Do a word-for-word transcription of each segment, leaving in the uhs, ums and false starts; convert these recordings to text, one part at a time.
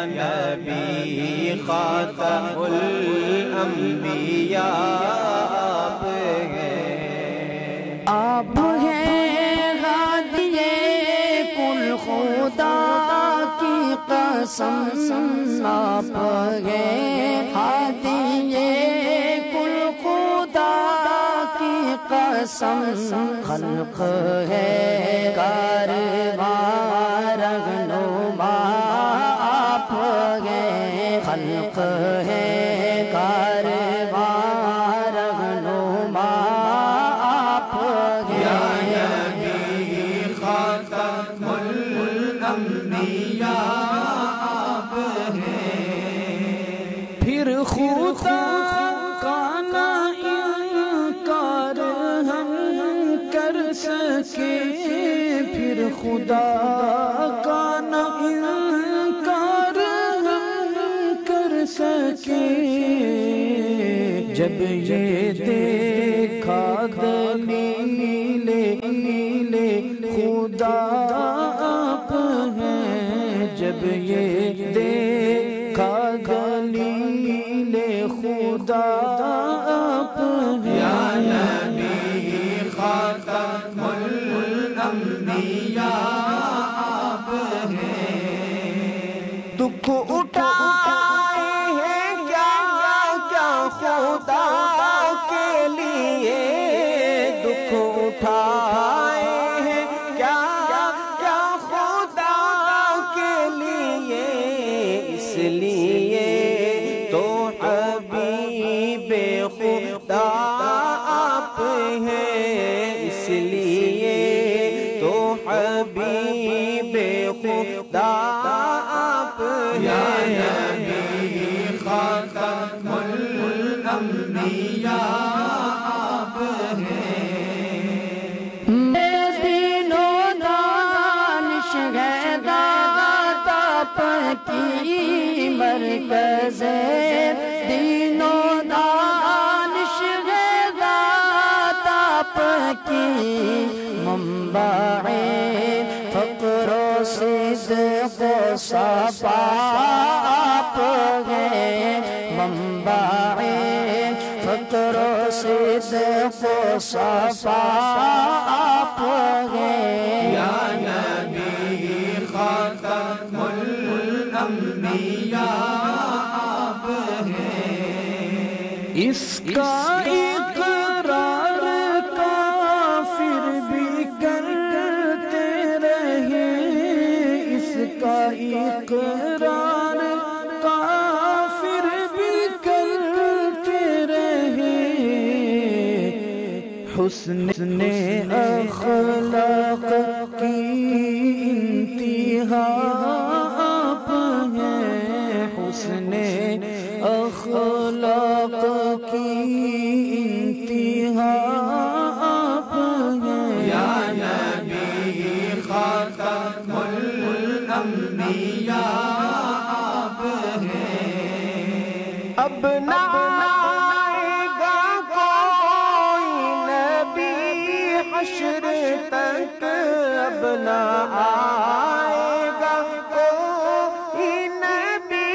नबी खातमुल अंबिया आप हैं, आप हैं गादिए कुल खुदा की कसम, आप हैं गादिए कुल खुदा की कसम। खल्क है कारवार रहनुमा आप हैं, खल्क है कारवार रहनुमा आप हैं। या नबी खातमुल अंबिया आप हैं, फिर खुदा का ना इनकार हम कर सके, फिर खुदा का ना सके। जब ये देखा दलीले नीले खुदा आप हैं, जब ये देखा दलीले खुदा आप हैं। या नबी खातमुल अंबिया आप हैं, दुख उठा खुदा के लिए, दुख उठाए हैं क्या क्या खुदा के लिए, इसलिए तो हबीबे खुदा आप हैं, इसलिए तो हबीबे खुदा आप हैं। अंबिया आप हैं, दिनों दानिश है दात आपकी मरकज़, दिनों दानिश है दात आपकी मंबा है, फ़क़्रो सिज़्क़ सफ़ा आप हैं, मंबा फ़क़्रो सिज़्क़ सफ़ा आप हैं। या नबी खातमुल अंबिया आप हैं, इसका इक़रार काफ़िर भी करते रहे, इसका इक़रार हुस्ने अखलाक की इंतहा आप हैं, हुस्ने अखलाक की इंतहा आप हैं। या नबी खातमुल अंबिया आप हैं, अब ना हश्र तक, अब ना आएगा कोई नबी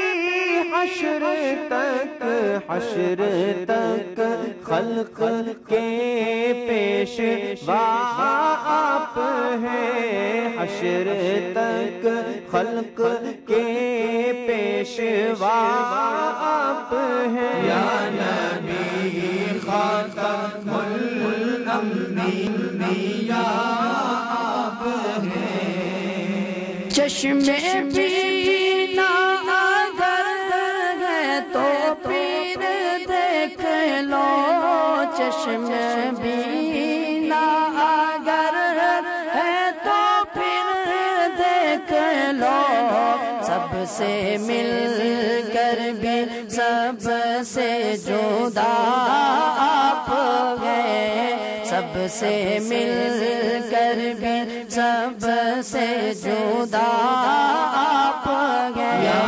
हश्र तक, हश्र तक खल्क के पेशवा आप हैं, हश्र तक खल्क के पेशवा आप हैं। या नबी खातमुल अंबिया आप हैं, चश्मे पीना अगर है तो पीर देख लो, चश्मे पीना अगर है तो फिर देख लो, सबसे मिल कर भी सबसे जुदा आप हैं, सबसे मिल कर भी सबसे जुदा आप हैं। या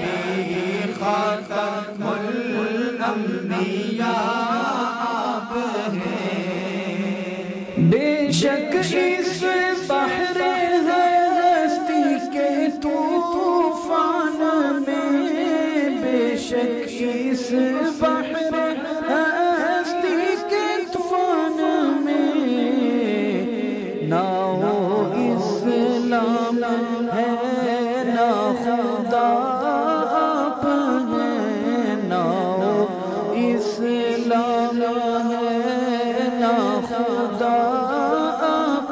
नबी खातमुल अंबिया आप हैं, बेशक इस बहरे हस्ती के तूफान इस बहर हस्ती के तूफान में ना हो इस्लाम है ना खुदा आप हैं, ना हो इस्लाम है ना खुदा आप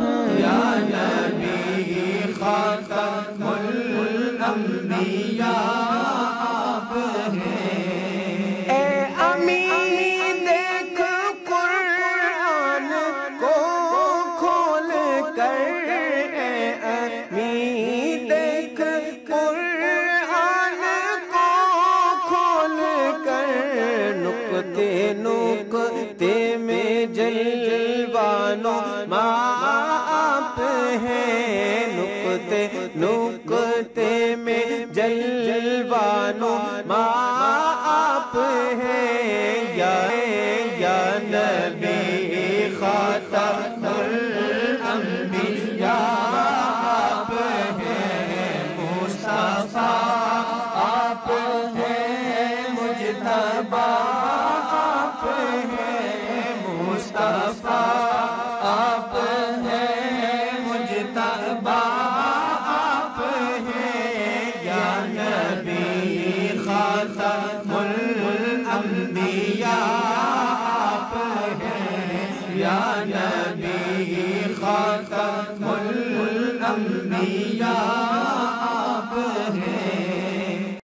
हैं। या नबी खातमुल अंबिया जलवानो माप हैं, नुकते नुकते में जलवानो माप हैं। या या नबी खातमुल अंबिया आप हैं, मुस्तफा आप हैं, मुजतबा आप हैं, मुस्तफा आप हैं, मुजतबा आप हैं। या नबी खातमुल अंबिया